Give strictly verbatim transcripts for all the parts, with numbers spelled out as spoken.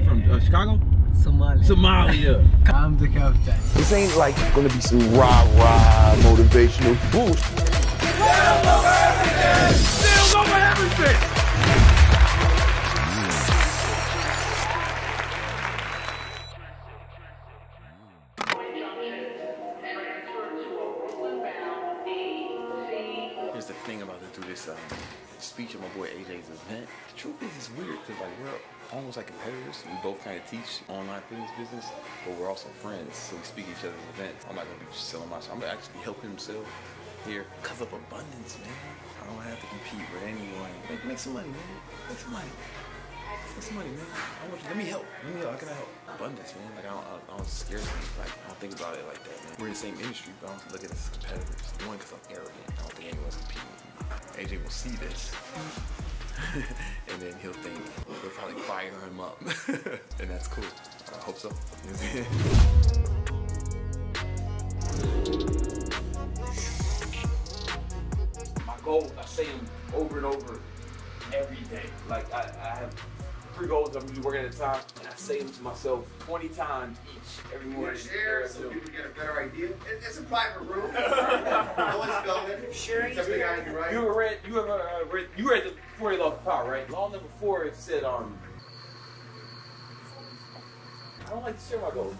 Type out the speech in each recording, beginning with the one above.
you from? Uh, Chicago? Somalia. Somalia. I'm the captain. This ain't like gonna be some rah rah motivational boost. Still over everything! Still over everything! Here's the thing about the Do This uh, speech of my boy A J's event. The truth is, it's weird because like we're almost like competitors. We both kind of teach online fitness business, but we're also friends, so we speak at each other's events. I'm not gonna be just selling myself. I'm gonna actually help him sell here because of abundance, man. I don't have to compete with anyone. Make, make some money, man. Make some money. Make some money, man. I want you, let me help. Let me help. How can I help? Abundance, man. Like I don't, I don't scare me. Like I don't think about it like that, man. We're in the same industry, but I don't look at us as competitors. One, because I'm arrogant. I don't think anyone's competing with me. A J will see this, and then he'll think they'll probably fire him up, and that's cool. I hope so. Goal, I say them over and over every day. Like I, I have three goals I'm usually working at a time, and I say them to myself twenty times each every morning. Share so people get a better idea. It, it's a private room. No one's filming. Sharing. Right? You read. You have uh, read. You read the four law of power, right? Law number four it said, um, I don't like to share my goals.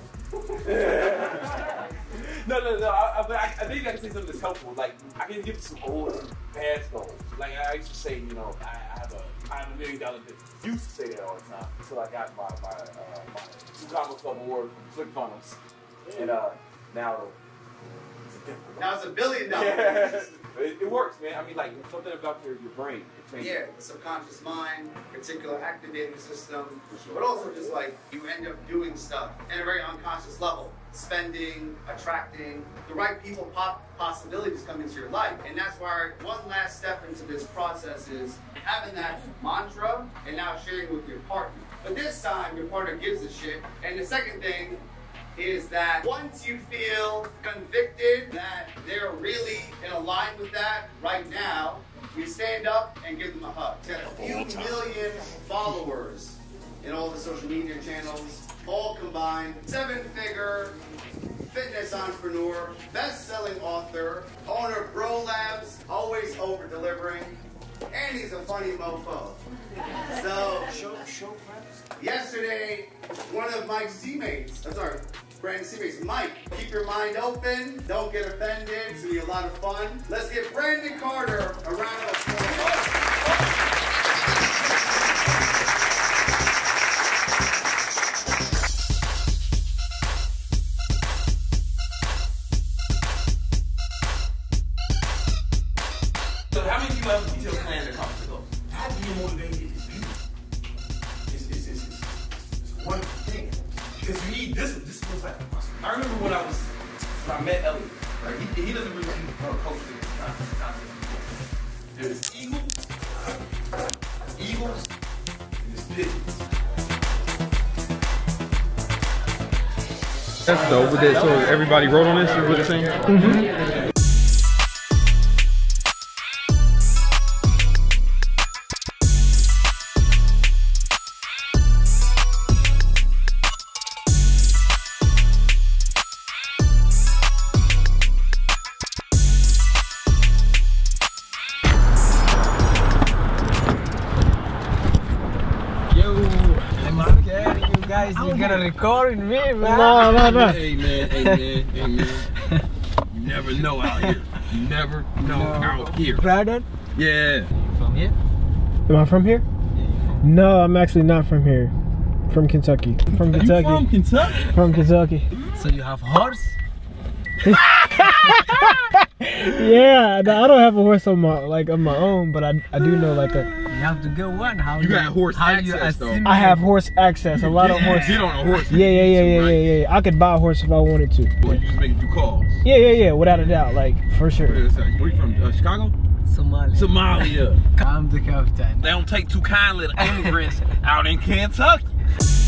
No, no, no. I, I, I think I can say something that's helpful. Like I can give some old past goals. Like I used to say, you know, I, I have a, I have a million dollar business. I used to say that all the time until I got my my, uh, my Two Comma Club Award from ClickFunnels, and uh, now it's a different. Now it's a billion dollars. Yeah. It, it works, man. I mean, like something about your, your brain. It changes. Yeah, the subconscious mind, particular activating system, sure. But also just like you end up doing stuff at a very unconscious level. Spending, attracting, the right people, pop possibilities come into your life. And that's why one last step into this process is having that mantra and now sharing with your partner. But this time, your partner gives a shit. And the second thing is that once you feel convicted that they're really in aligned with that right now, we stand up and give them a hug. We've got a few million followers in all the social media channels, all combined, seven-figure fitness entrepreneur, best-selling author, owner of Bro Labs, always over-delivering, and he's a funny mofo. So, show, show yesterday, one of Mike's teammates, I'm sorry, Brandon's teammates, Mike, keep your mind open, don't get offended, it's gonna be a lot of fun. Let's give Brandon Carter a round of applause. So, with that, so everybody wrote on this, is what you're saying? Mm-hmm. Recording me, man. No, no, no. Hey, man, hey, man, hey, man. You never know out here. You never know no. out here. Brandon? Yeah. You from here? Am I from here? Yeah, you from here. No, I'm actually not from here. From Kentucky. From Kentucky. You from Kentucky? From Kentucky. So you have horse? Yeah, I don't have a horse on my like on my own, but I I do know like a. You have to get one. How you got horse access though? I have horse access. A lot yeah. of horse. You don't know horse. Yeah, yeah, yeah, yeah, right? yeah, yeah. I could buy a horse if I wanted to. Well, you just make a few calls. Yeah, yeah, yeah. Without a doubt, like for sure. Where you from? Uh, Chicago? Somalia. Somalia. I'm the captain. They don't take too kindly to immigrants out in Kentucky.